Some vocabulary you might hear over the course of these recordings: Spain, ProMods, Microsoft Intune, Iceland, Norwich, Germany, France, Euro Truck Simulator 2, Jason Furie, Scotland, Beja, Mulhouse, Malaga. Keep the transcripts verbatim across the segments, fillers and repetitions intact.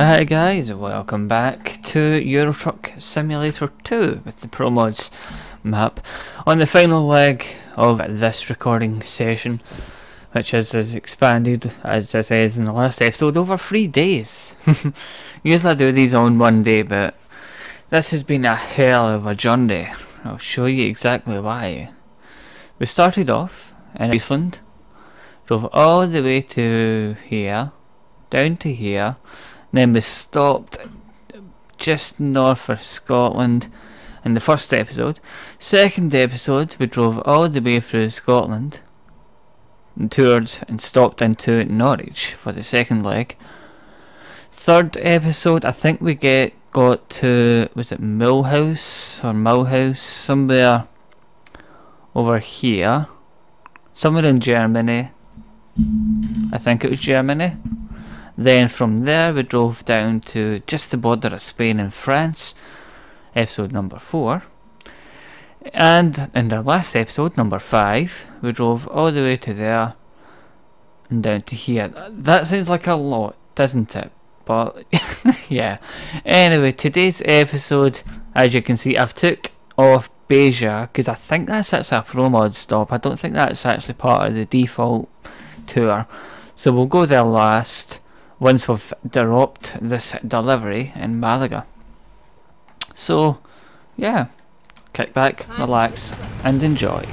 Hi guys, welcome back to Euro Truck Simulator two with the ProMods map on the final leg of this recording session, which is as expanded as it is in the last episode over three days. Usually I do these on one day, but this has been a hell of a journey. I'll show you exactly why. We started off in Iceland, drove all the way to here, down to here. Then we stopped just north of Scotland in the first episode. Second episode we drove all the way through Scotland and toured and stopped into Norwich for the second leg. Third episode I think we get got to, was it Mulhouse or Mulhouse, somewhere over here, somewhere in Germany. I think it was Germany. Then from there we drove down to just the border of Spain and France, episode number four. And in the last episode, number five, we drove all the way to there and down to here. That sounds like a lot, doesn't it? But yeah. Anyway, today's episode, as you can see, I've took off Beja because I think that's actually a ProMod stop. I don't think that's actually part of the default tour. So we'll go there last, once we've dropped this delivery in Malaga. So yeah, kick back, relax and enjoy.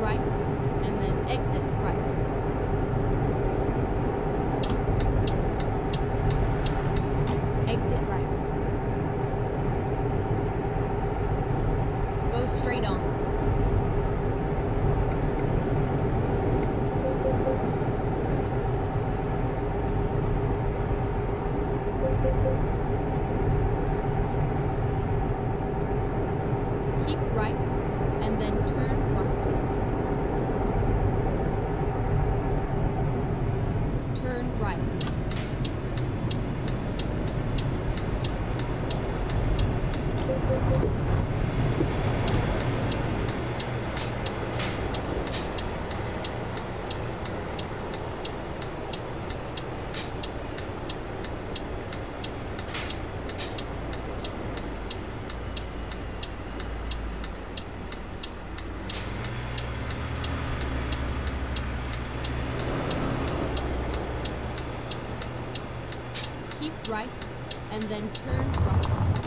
Right, and then exit right. Exit right. Go straight on. Right, and then turn right.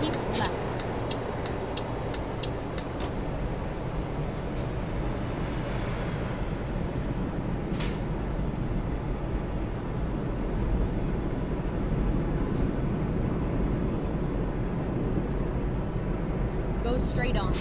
Keep left. Straight on.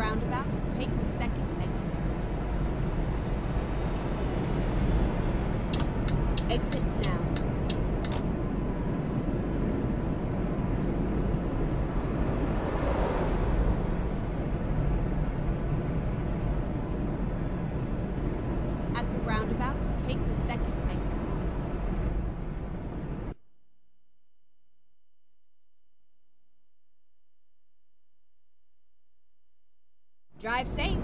roundabout, take the second exit. Exit now. At the roundabout, take the second exit. Drive safe.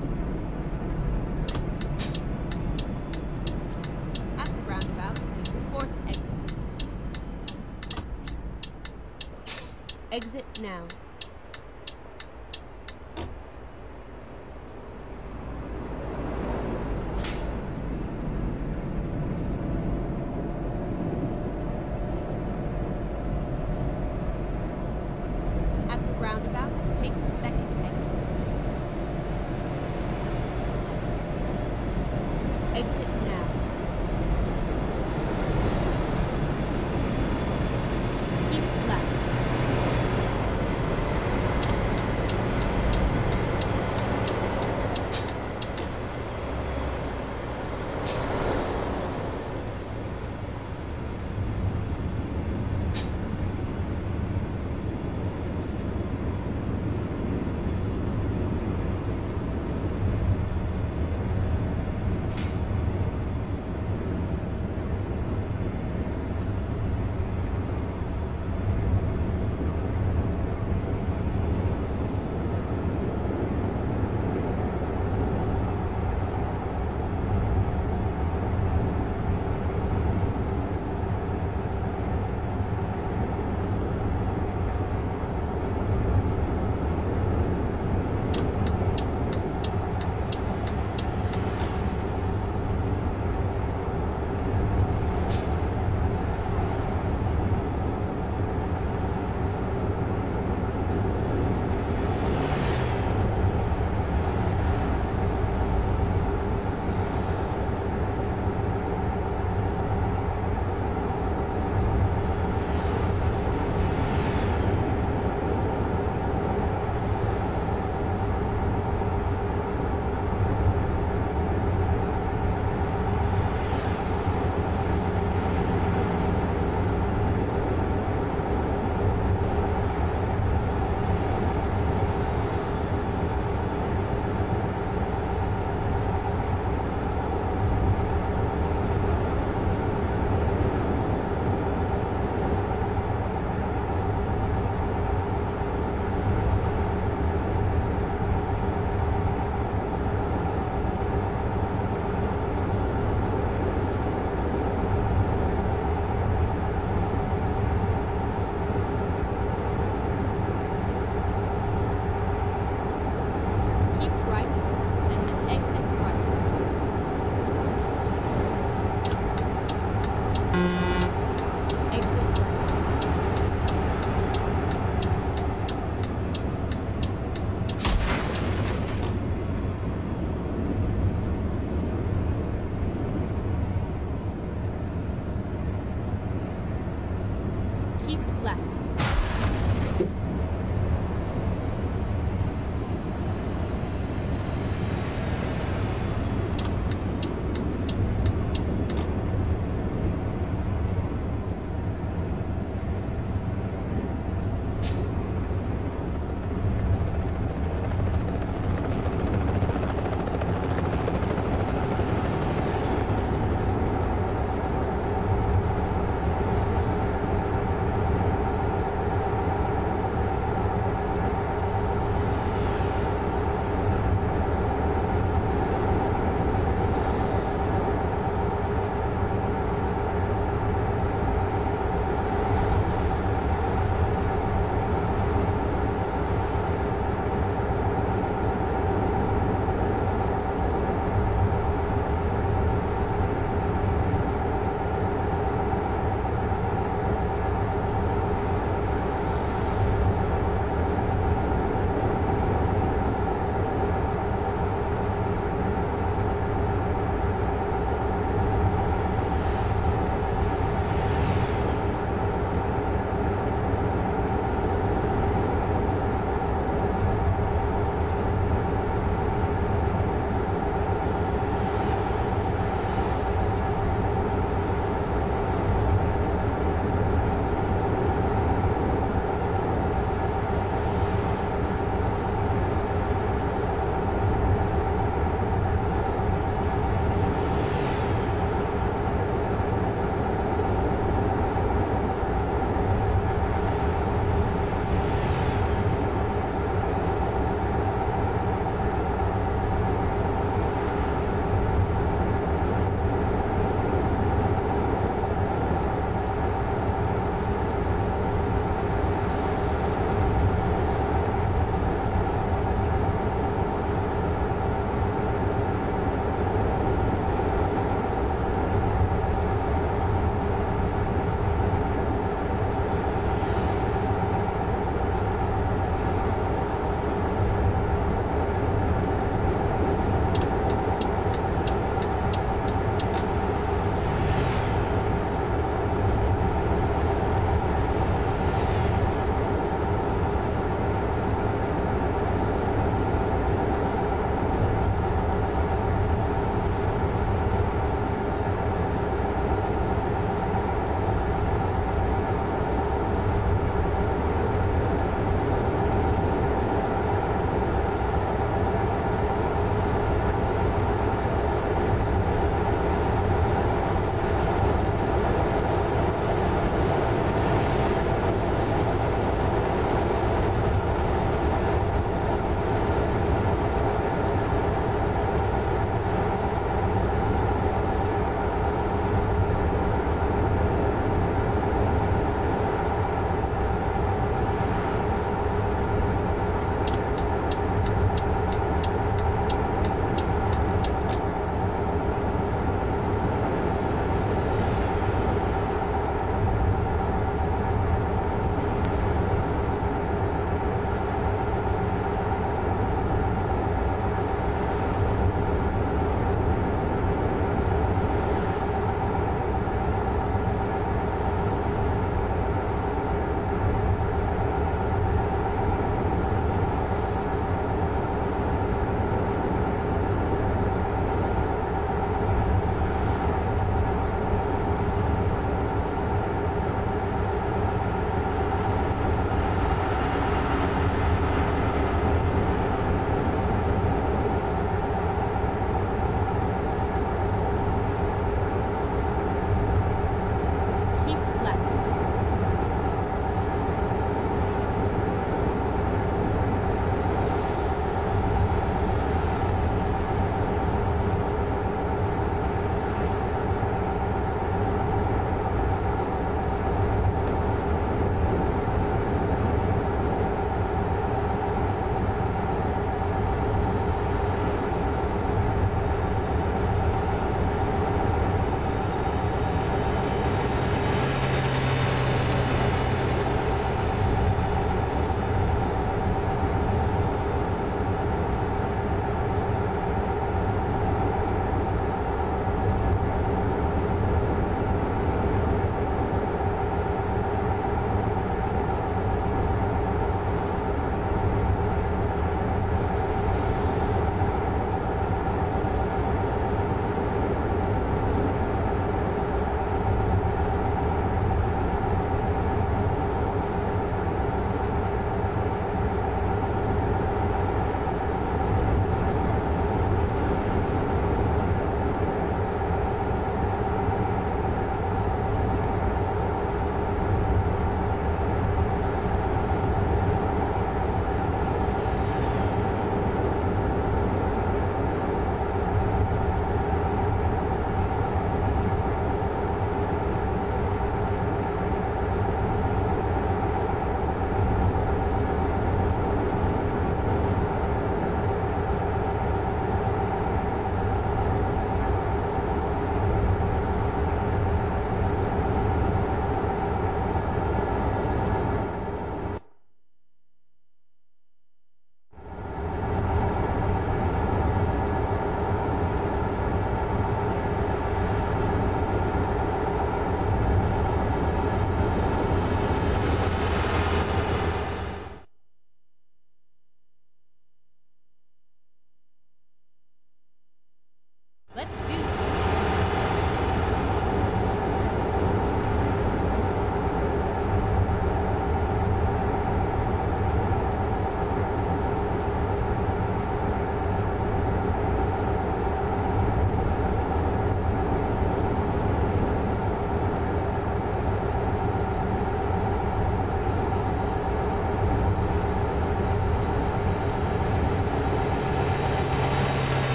At the roundabout, take the fourth exit. Exit now. At the roundabout, take the second exit. Exit now. Keep left.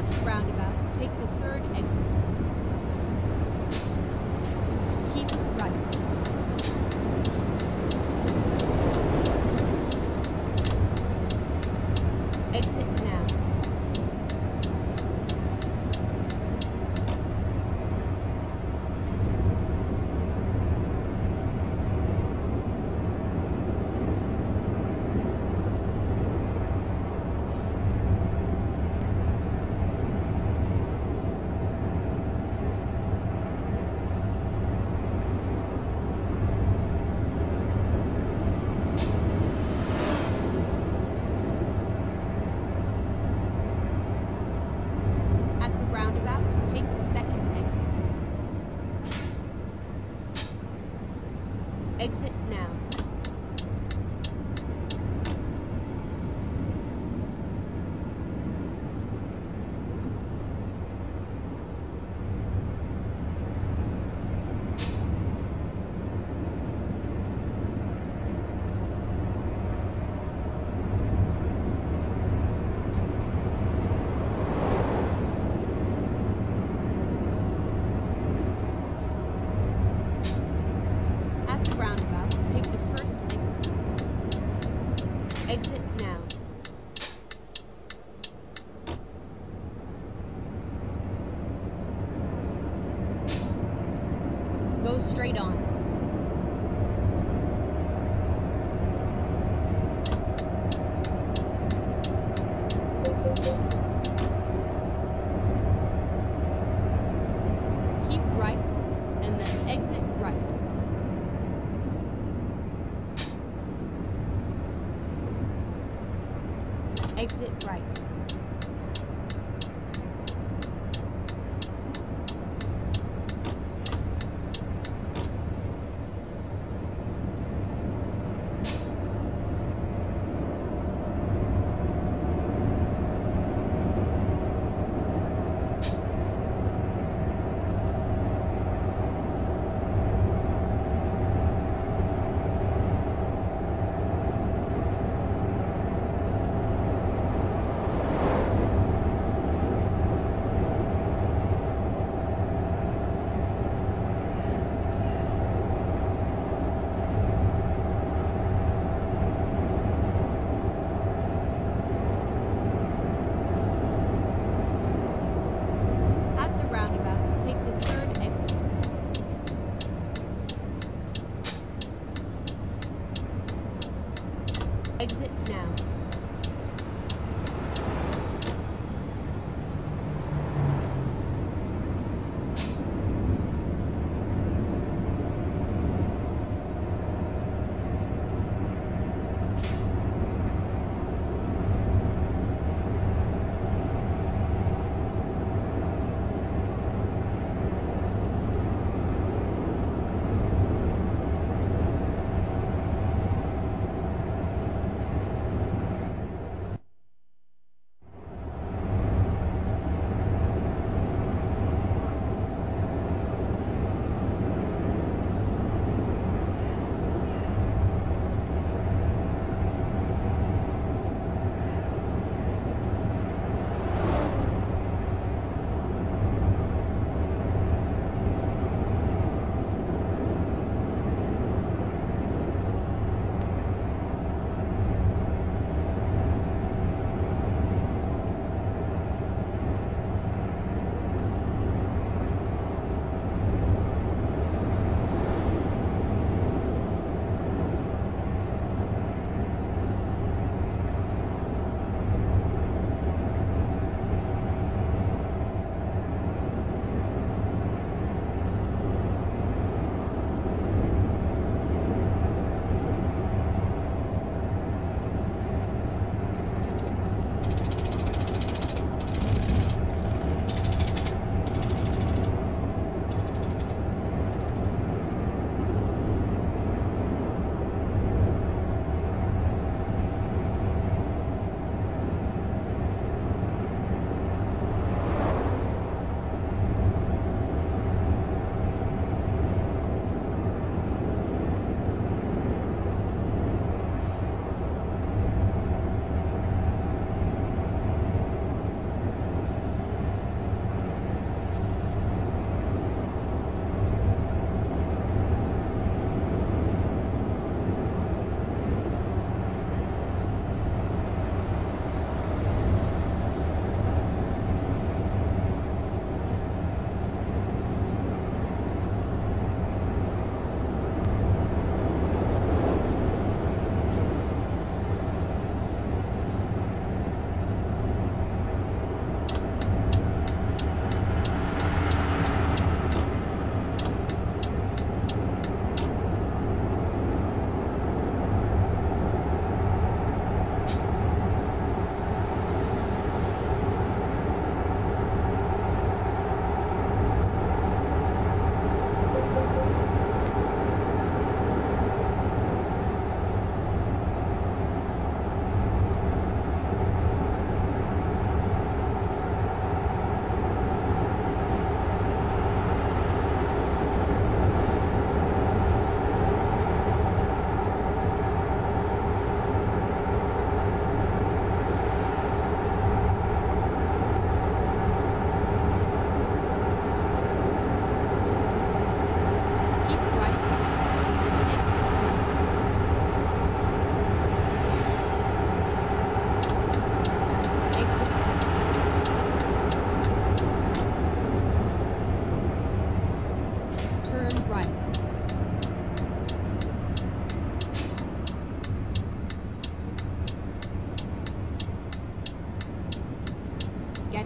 at the roundabout, take the third exit. Keep right. Straight on. Keep right and then exit right. Exit right.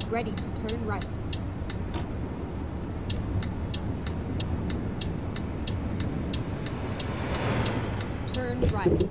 Get ready to turn right. Turn right.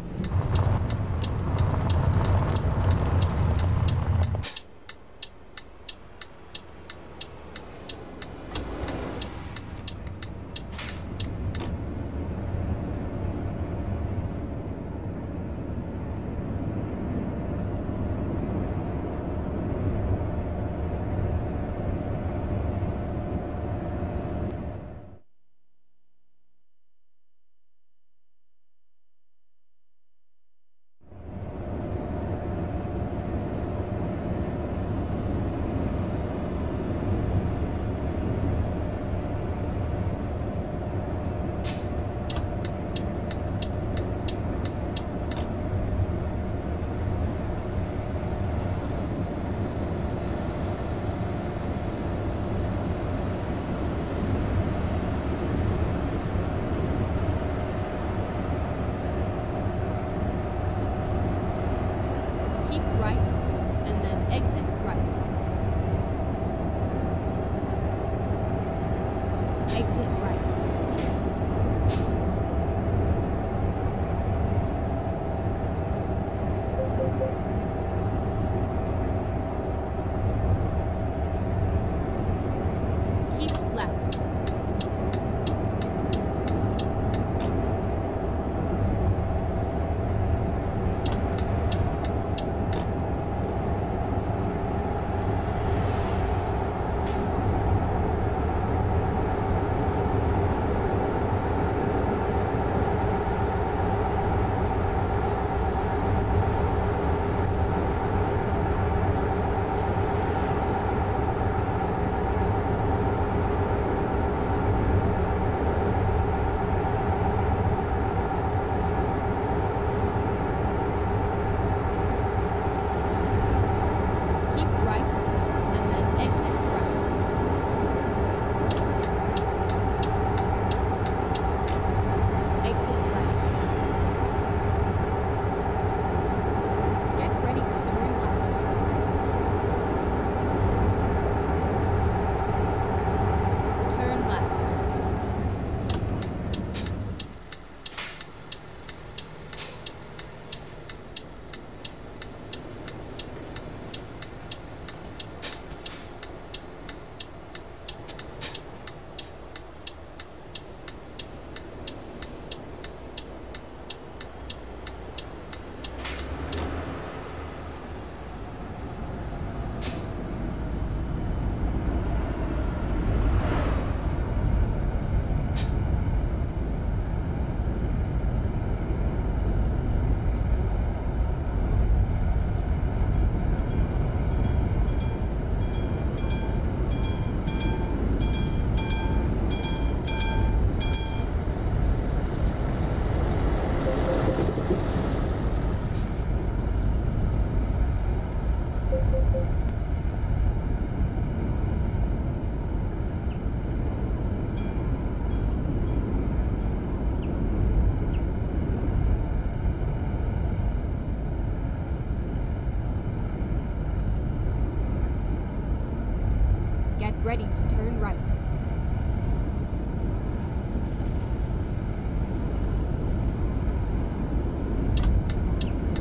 Ready to turn right.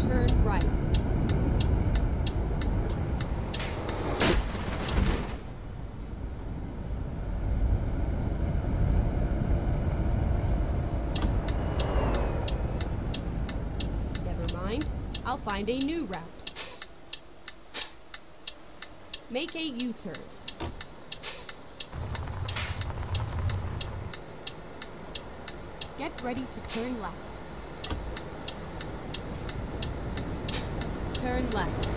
Turn right. Never mind. I'll find a new route. Make a U-turn. Get ready to turn left. Turn left.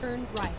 Turn right.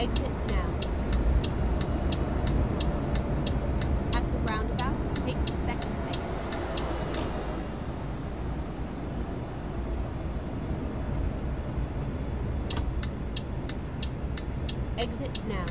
Exit now. At the roundabout, take the second exit. Exit now.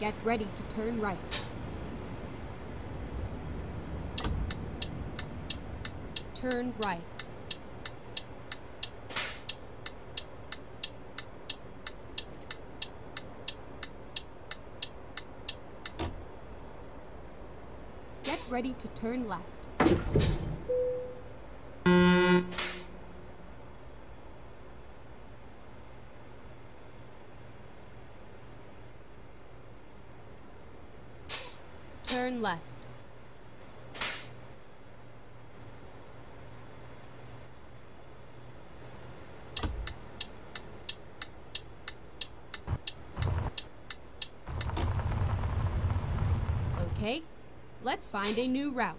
Get ready to turn right. Turn right. Get ready to turn left. Turn left. Okay, let's find a new route.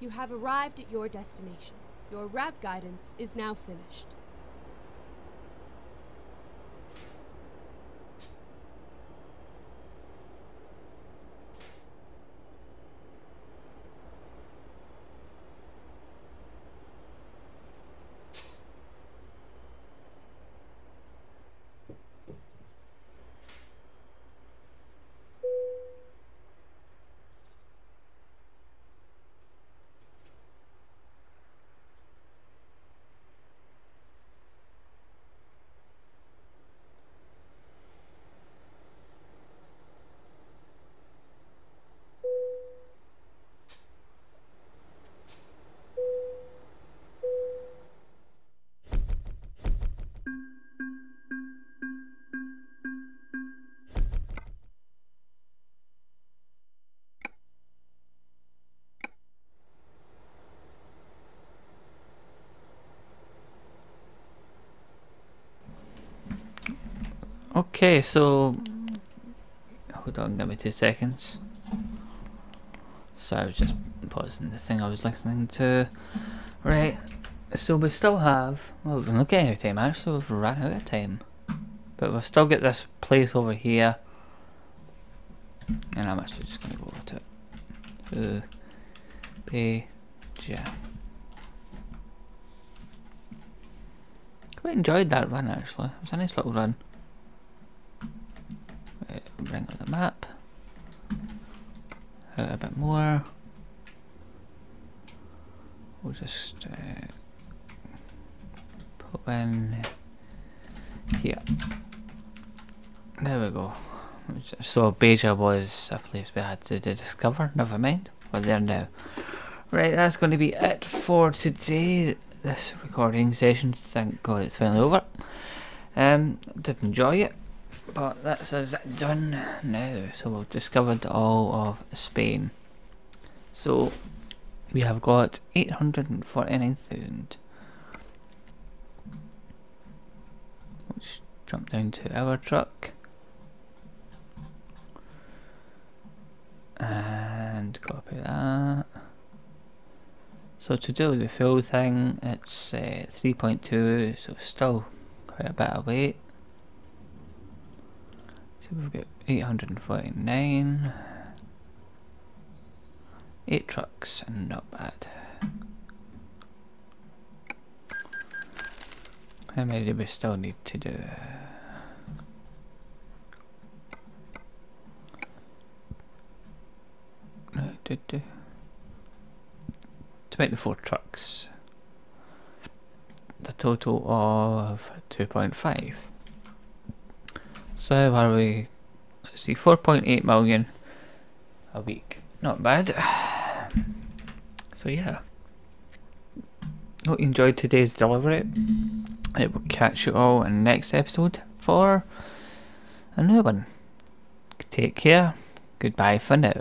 You have arrived at your destination. Your route guidance is now finished. Okay, so hold on, give me two seconds. So I was just pausing the thing I was listening to. Right, so we still have, well, we've not got any time actually, we've run out of time. But we've still got this place over here. And I'm actually just gonna go over to it. Uh, Beja. Quite enjoyed that run actually, it was a nice little run. Bring up the map uh, a bit more. We'll just uh, put in here. There we go. So Beja was a place we had to discover. Never mind, we're there now. Right, that's going to be it for today. This recording session, thank God it's finally over. Um, did enjoy it. But that's us done now. So we've discovered all of Spain. So we have got eight hundred forty-nine thousand. Let's jump down to our truck. And copy that. So to do the full thing, it's uh, three point two, so still quite a bit of weight. We've got eight hundred forty-nine, eight trucks, and not bad. How many do we still need to do? do, do. To make the four trucks, the total of two point five. So are we, let's see, four point eight million a week, not bad. So yeah, hope you enjoyed today's delivery. I will catch you all in the next episode for a new one. Take care, goodbye for now.